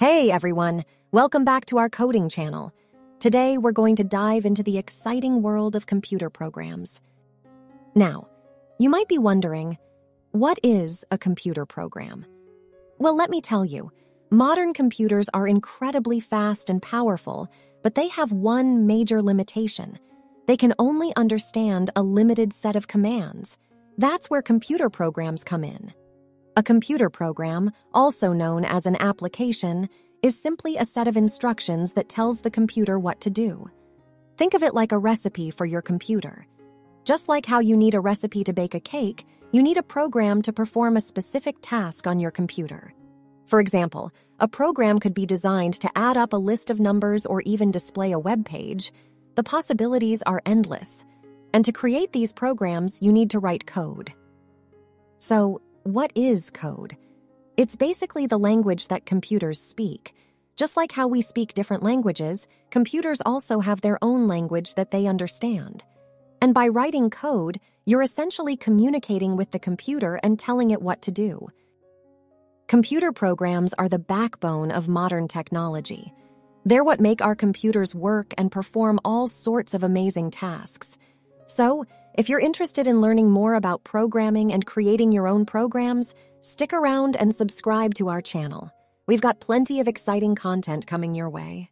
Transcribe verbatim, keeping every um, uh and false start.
Hey everyone, welcome back to our coding channel. Today we're going to dive into the exciting world of computer programs. Now, you might be wondering, what is a computer program? Well, let me tell you, modern computers are incredibly fast and powerful, but they have one major limitation. They can only understand a limited set of commands. That's where computer programs come in. A computer program, also known as an application, is simply a set of instructions that tells the computer what to do. Think of it like a recipe for your computer. Just like how you need a recipe to bake a cake, you need a program to perform a specific task on your computer. For example, a program could be designed to add up a list of numbers or even display a web page. The possibilities are endless. And to create these programs, you need to write code. So, what is code? It's basically the language that computers speak. Just like how we speak different languages, computers also have their own language that they understand. And by writing code, you're essentially communicating with the computer and telling it what to do. Computer programs are the backbone of modern technology. They're what make our computers work and perform all sorts of amazing tasks. So, if you're interested in learning more about programming and creating your own programs, stick around and subscribe to our channel. We've got plenty of exciting content coming your way.